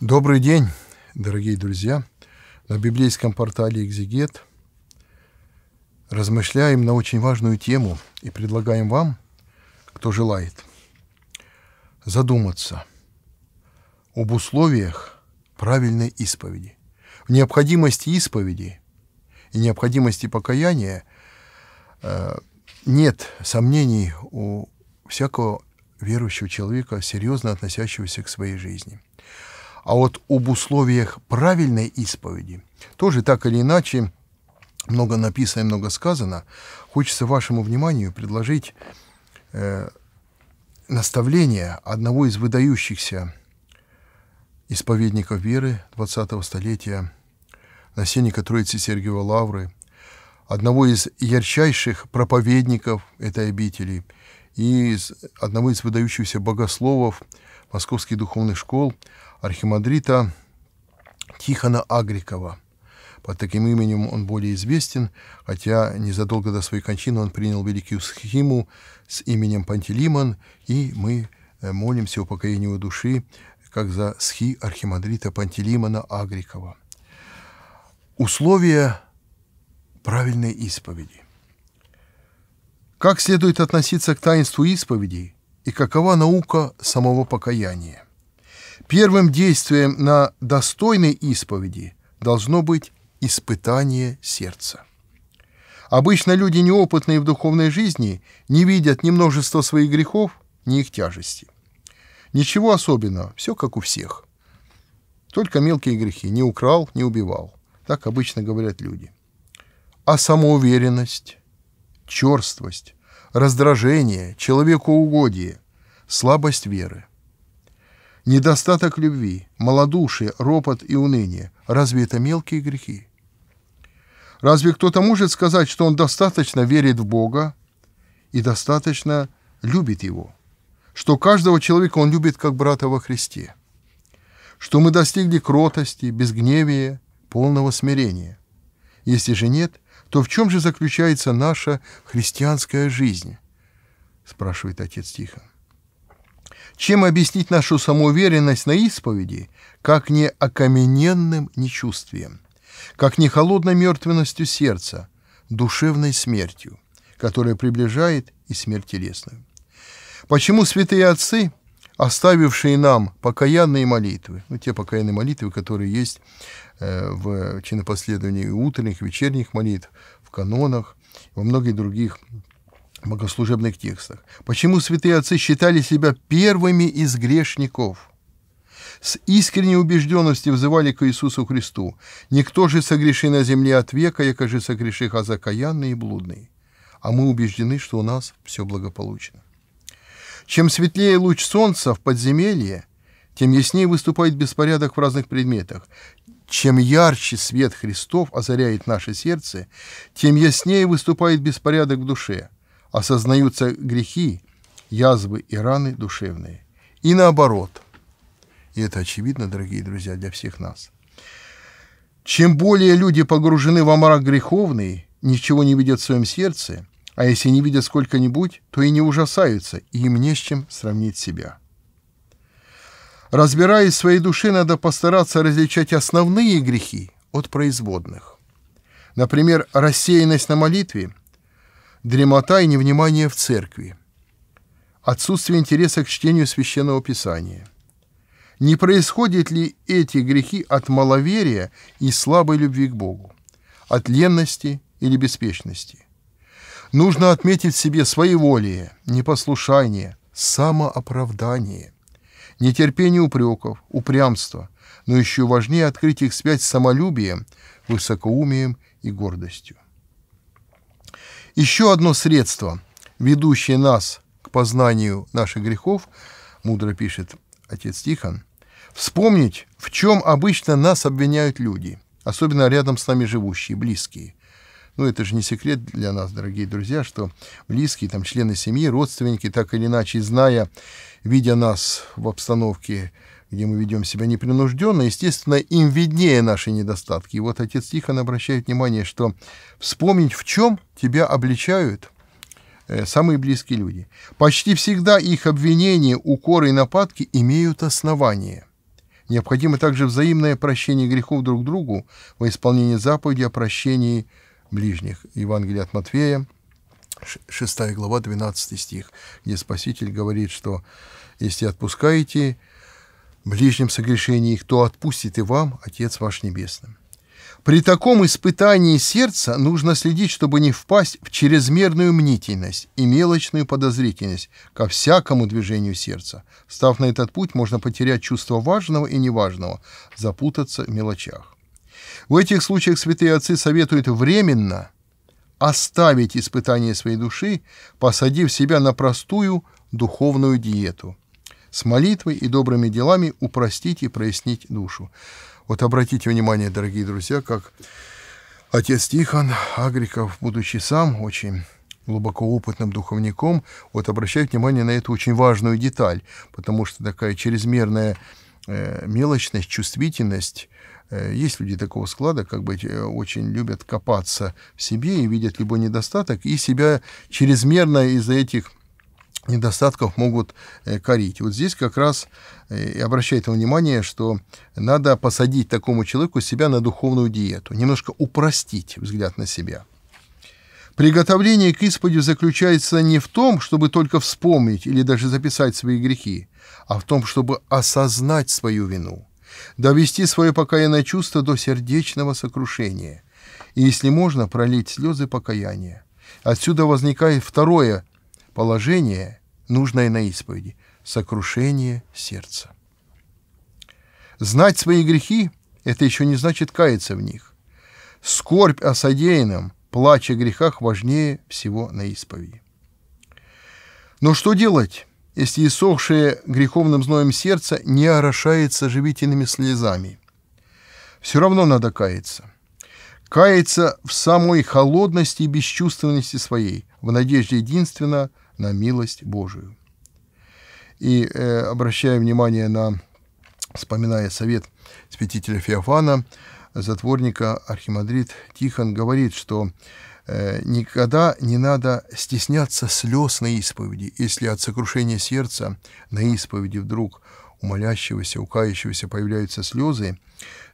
Добрый день, дорогие друзья! На библейском портале «Экзегет» размышляем на очень важную тему и предлагаем вам, кто желает, задуматься об условиях правильной исповеди, в необходимости исповеди и необходимости покаяния. Нет сомнений у всякого верующего человека, серьезно относящегося к своей жизни. А вот об условиях правильной исповеди тоже так или иначе много написано и много сказано. Хочется вашему вниманию предложить наставление одного из выдающихся исповедников веры 20-го столетия, насельника Троицы Сергиева Лавры, одного из ярчайших проповедников этой обители и одного из выдающихся богословов московских духовных школ, архимандрита Тихона Агрикова. Под таким именем он более известен, хотя незадолго до своей кончины он принял великую схиму с именем Пантелеймон, и мы молимся о покаянии его души, как за схи архимандрита Пантелеймона Агрикова. Условия правильной исповеди. Как следует относиться к таинству исповеди и какова наука самого покаяния? Первым действием на достойной исповеди должно быть испытание сердца. Обычно люди, неопытные в духовной жизни, не видят ни множества своих грехов, ни их тяжести. Ничего особенного, все как у всех. Только мелкие грехи: не украл, не убивал. Так обычно говорят люди. А самоуверенность, черствость, раздражение, человекоугодие, слабость веры, недостаток любви, малодушие, ропот и уныние – разве это мелкие грехи? Разве кто-то может сказать, что он достаточно верит в Бога и достаточно любит Его? Что каждого человека он любит как брата во Христе? Что мы достигли кротости, безгневия, полного смирения? Если же нет, то в чем же заключается наша христианская жизнь? Спрашивает отец Тихон. Чем объяснить нашу самоуверенность на исповеди, как не окамененным нечувствием, как не холодной мертвенностью сердца, душевной смертью, которая приближает и смерть телесную? Почему святые отцы, оставившие нам покаянные молитвы, те покаянные молитвы, которые есть в чинопоследовании утренних, вечерних молитв, в канонах, во многих других богослужебных текстах. Почему святые отцы считали себя первыми из грешников? С искренней убежденностью взывали к Иисусу Христу: «Никто же согреши на земле от века, яко же согреших, а закаянный и блудный». А мы убеждены, что у нас все благополучно. Чем светлее луч солнца в подземелье, тем яснее выступает беспорядок в разных предметах. Чем ярче свет Христов озаряет наше сердце, тем яснее выступает беспорядок в душе. Осознаются грехи, язвы и раны душевные. И наоборот. И это очевидно, дорогие друзья, для всех нас. Чем более люди погружены во мрак греховный, ничего не видят в своем сердце, а если не видят сколько-нибудь, то и не ужасаются, и им не с чем сравнить себя. Разбираясь в своей душе, надо постараться различать основные грехи от производных. Например, рассеянность на молитве, дремота и невнимание в церкви, отсутствие интереса к чтению Священного Писания. Не происходят ли эти грехи от маловерия и слабой любви к Богу, от ленности или беспечности? Нужно отметить в себе своеволие, непослушание, самооправдание, нетерпение упреков, упрямство, но еще важнее открыть их связь с самолюбием, высокоумием и гордостью. Еще одно средство, ведущее нас к познанию наших грехов, мудро пишет отец Тихон, вспомнить, в чем обычно нас обвиняют люди, особенно рядом с нами живущие, близкие. Ну, это же не секрет для нас, дорогие друзья, что близкие, там, члены семьи, родственники, так или иначе, зная, видя нас в обстановке, где мы ведем себя непринужденно, естественно, им виднее наши недостатки. И вот отец Тихон обращает внимание, что вспомнить, в чем тебя обличают самые близкие люди. Почти всегда их обвинения, укоры и нападки имеют основание. Необходимо также взаимное прощение грехов друг другу во исполнении заповеди о прощении ближних. Евангелие от Матфея, 6 глава, 12 стих, где Спаситель говорит, что если отпускаете ближним согрешение их, то отпустит и вам Отец ваш Небесный. При таком испытании сердца нужно следить, чтобы не впасть в чрезмерную мнительность и мелочную подозрительность ко всякому движению сердца. Став на этот путь, можно потерять чувство важного и неважного, запутаться в мелочах. В этих случаях святые отцы советуют временно оставить испытание своей души, посадив себя на простую духовную диету. С молитвой и добрыми делами упростить и прояснить душу. Вот обратите внимание, дорогие друзья, как отец Тихон Агриков, будучи сам очень глубоко опытным духовником, вот обращает внимание на эту очень важную деталь, потому что такая чрезмерная мелочность, чувствительность. Есть люди такого склада, как бы очень любят копаться в себе и видят любой недостаток, и себя чрезмерно из-за этих недостатков могут корить. Вот здесь как раз и обращает внимание, что надо посадить такому человеку себя на духовную диету, немножко упростить взгляд на себя. Приготовление к исповеди заключается не в том, чтобы только вспомнить или даже записать свои грехи, а в том, чтобы осознать свою вину, довести свое покаянное чувство до сердечного сокрушения и, если можно, пролить слезы покаяния. Отсюда возникает второе положение, нужное на исповеди – сокрушение сердца. Знать свои грехи – это еще не значит каяться в них. Скорбь о содеянном, плач о грехах важнее всего на исповеди. Но что делать, если иссохшее греховным зноем сердце не орошается живительными слезами? Все равно надо каяться. Каяться в самой холодности и бесчувственности своей, в надежде единственно на милость Божию. И обращая внимание на, вспоминая совет святителя Феофана, затворника, архимандрит Тихон говорит, что никогда не надо стесняться слез на исповеди, если от сокрушения сердца на исповеди вдруг у молящегося, у кающегося появляются слезы,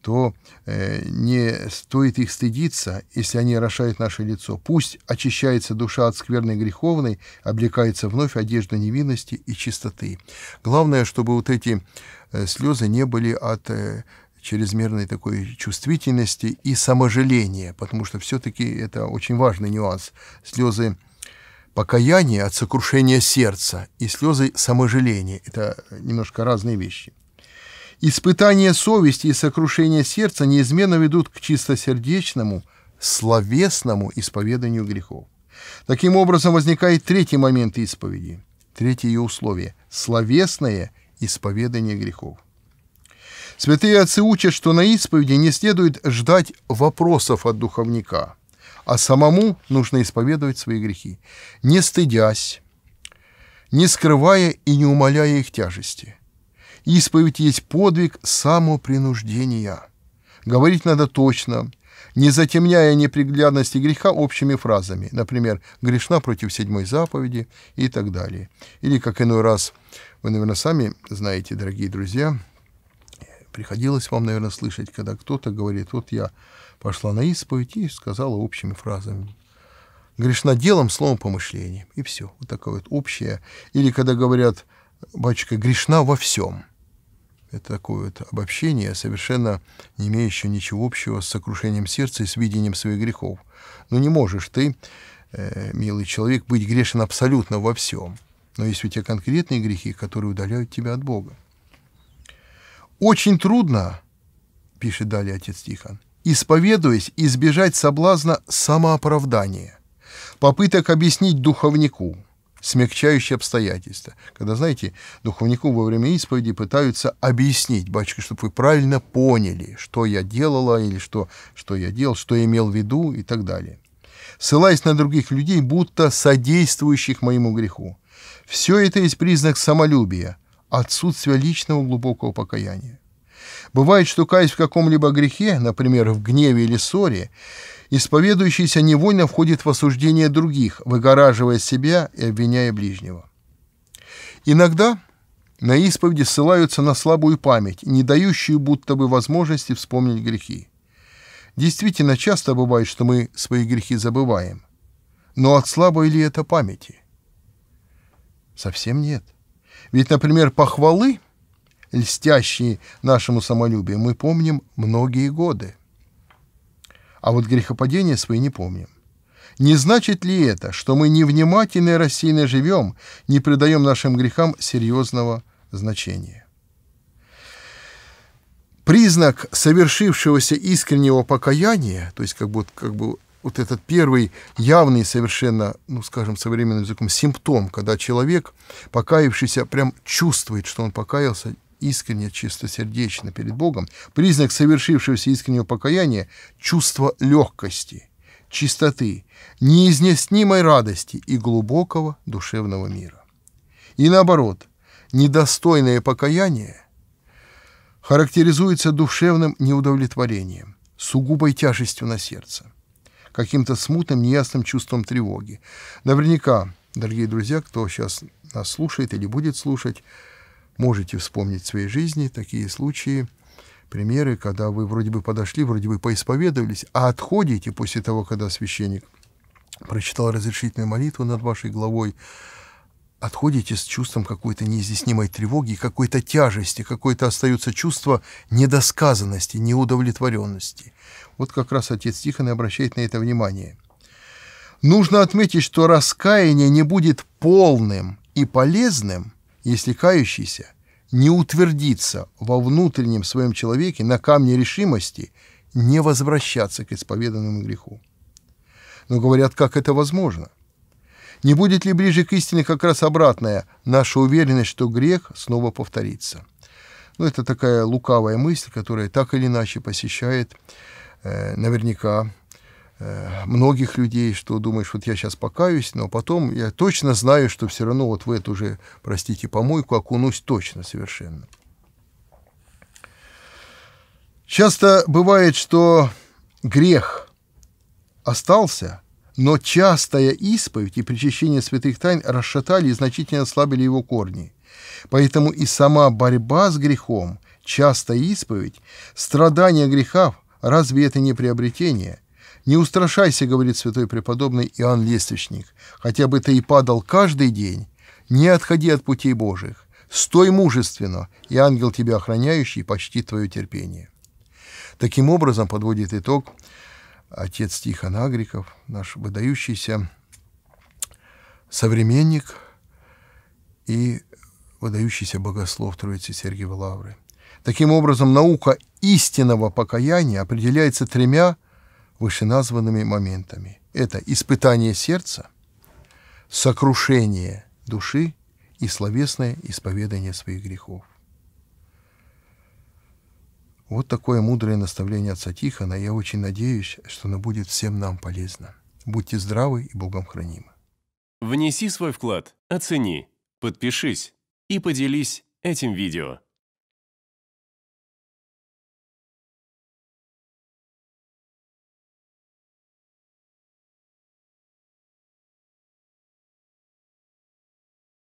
то не стоит их стыдиться, если они орошают наше лицо. Пусть очищается душа от скверны греховной, облекается вновь одежда невинности и чистоты. Главное, чтобы вот эти слезы не были от чрезмерной такой чувствительности и саможаления, потому что все-таки это очень важный нюанс. Слезы покаяния от сокрушения сердца и слезы саможаления – это немножко разные вещи. Испытание совести и сокрушение сердца неизменно ведут к чистосердечному, словесному исповеданию грехов. Таким образом, возникает третий момент исповеди, третье ее условие – словесное исповедание грехов. Святые отцы учат, что на исповеди не следует ждать вопросов от духовника, а самому нужно исповедовать свои грехи, не стыдясь, не скрывая и не умаляя их тяжести. Исповедь есть подвиг самопринуждения. Говорить надо точно, не затемняя неприглядности греха общими фразами, например, «грешна против 7 заповеди» и так далее. Или, как иной раз, вы, наверное, сами знаете, дорогие друзья, приходилось вам, наверное, слышать, когда кто-то говорит, вот я пошла на исповедь и сказала общими фразами. Грешна делом, словом, помышлением. И все. Вот такое вот общее. Или когда говорят, батюшка, грешна во всем. Это такое вот обобщение, совершенно не имеющее ничего общего с сокрушением сердца и с видением своих грехов. Но не можешь ты, милый человек, быть грешен абсолютно во всем. Но есть у тебя конкретные грехи, которые удаляют тебя от Бога. Очень трудно, пишет далее отец Тихон, исповедуясь, избежать соблазна самооправдания, попыток объяснить духовнику смягчающие обстоятельства. Когда, знаете, духовнику во время исповеди пытаются объяснить, батюшка, чтобы вы правильно поняли, что я делала или что я делал, что я имел в виду и так далее. Ссылаясь на других людей, будто содействующих моему греху. Все это есть признак самолюбия, отсутствие личного глубокого покаяния. Бывает, что, каясь в каком-либо грехе, например, в гневе или ссоре, исповедующийся невольно входит в осуждение других, выгораживая себя и обвиняя ближнего. Иногда На исповеди ссылаются на слабую память, не дающую будто бы возможности вспомнить грехи. Действительно, часто бывает, что мы свои грехи забываем. Но от слабой ли это памяти? Совсем нет. Ведь, например, похвалы, льстящие нашему самолюбию, мы помним многие годы. А вот грехопадения свои не помним. Не значит ли это, что мы невнимательно и рассеянно живем, не придаем нашим грехам серьезного значения? Признак совершившегося искреннего покаяния, то есть как бы вот этот первый явный совершенно, ну скажем современным языком, симптом, когда человек, покаявшийся, прям чувствует, что он покаялся искренне, чистосердечно перед Богом, признак совершившегося искреннего покаяния – чувство легкости, чистоты, неизъяснимой радости и глубокого душевного мира. И наоборот, недостойное покаяние характеризуется душевным неудовлетворением, сугубой тяжестью на сердце, каким-то смутным, неясным чувством тревоги. Наверняка, дорогие друзья, кто сейчас нас слушает или будет слушать, можете вспомнить в своей жизни такие случаи, примеры, когда вы вроде бы подошли, вроде бы поисповедовались, а отходите после того, когда священник прочитал разрешительную молитву над вашей головой, отходите с чувством какой-то неизъяснимой тревоги, какой-то тяжести, какое-то остается чувство недосказанности, неудовлетворенности. Вот как раз отец Тихон и обращает на это внимание. Нужно отметить, что раскаяние не будет полным и полезным, если кающийся не утвердится во внутреннем своем человеке на камне решимости не возвращаться к исповеданному греху. Но говорят, как это возможно? Не будет ли ближе к истине как раз обратное, наша уверенность, что грех снова повторится? Ну, это такая лукавая мысль, которая так или иначе посещает наверняка многих людей, что думаешь, вот я сейчас покаюсь, но потом я точно знаю, что все равно вот в эту же, простите, помойку окунусь точно совершенно. Часто бывает, что грех остался, но частая исповедь и причащение святых тайн расшатали и значительно ослабили его корни. Поэтому и сама борьба с грехом, частая исповедь, страдание греха, разве это не приобретение? «Не устрашайся, — говорит святой преподобный Иоанн Лествичник, — хотя бы ты и падал каждый день, не отходи от путей Божьих, стой мужественно, и ангел тебя охраняющий почтит твое терпение». Таким образом, подводит итог отец Тихон Агриков, наш выдающийся современник и выдающийся богослов Троицы Сергиевой Лавры. Таким образом, наука истинного покаяния определяется тремя вышеназванными моментами. Это испытание сердца, сокрушение души и словесное исповедание своих грехов. Вот такое мудрое наставление отца Тихона. Я очень надеюсь, что оно будет всем нам полезно. Будьте здравы и Богом хранимы. Внеси свой вклад, оцени, подпишись и поделись этим видео.